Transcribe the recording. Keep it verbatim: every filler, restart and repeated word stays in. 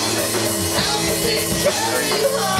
I'll take care of you all.